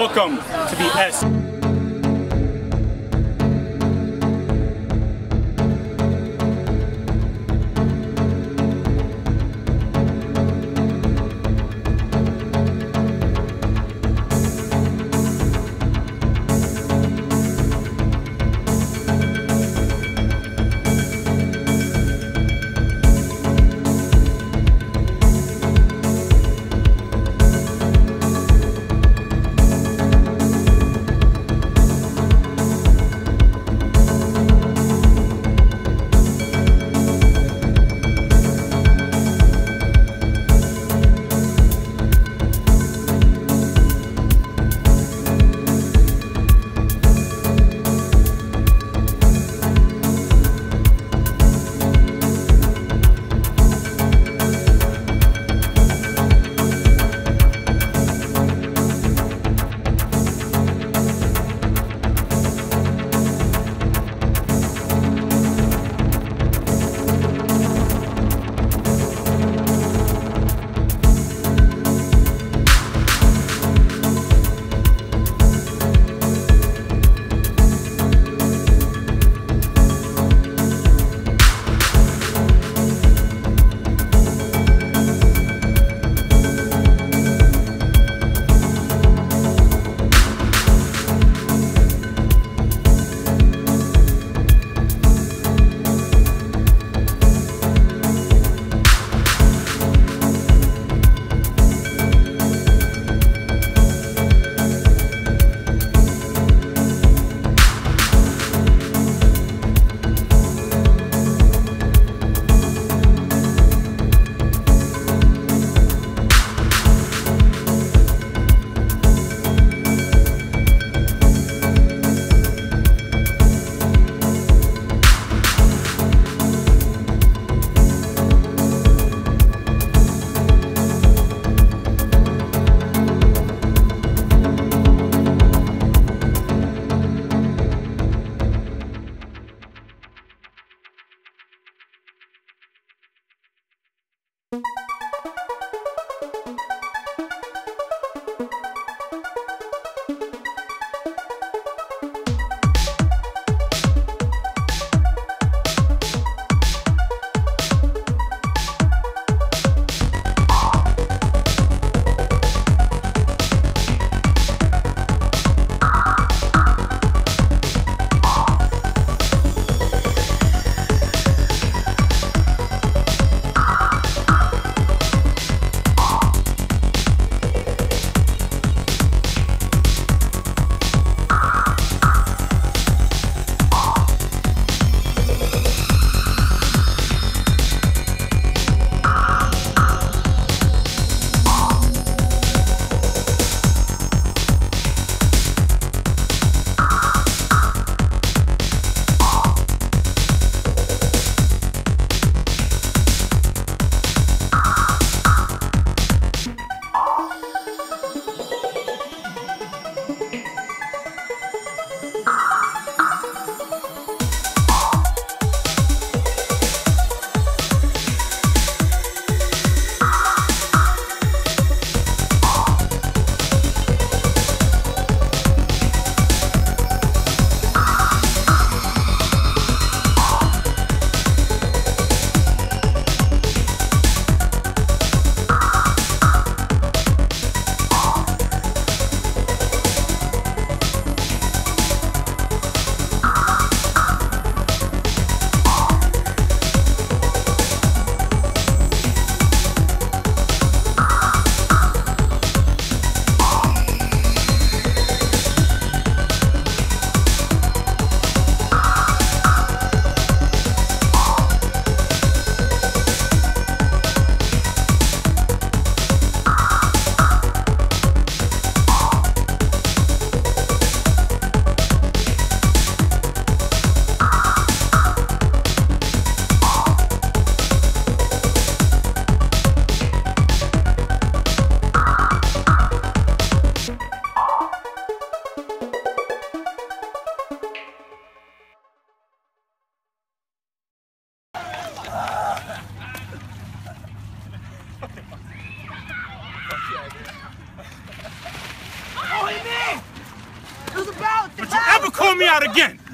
Welcome to the S. call me out again.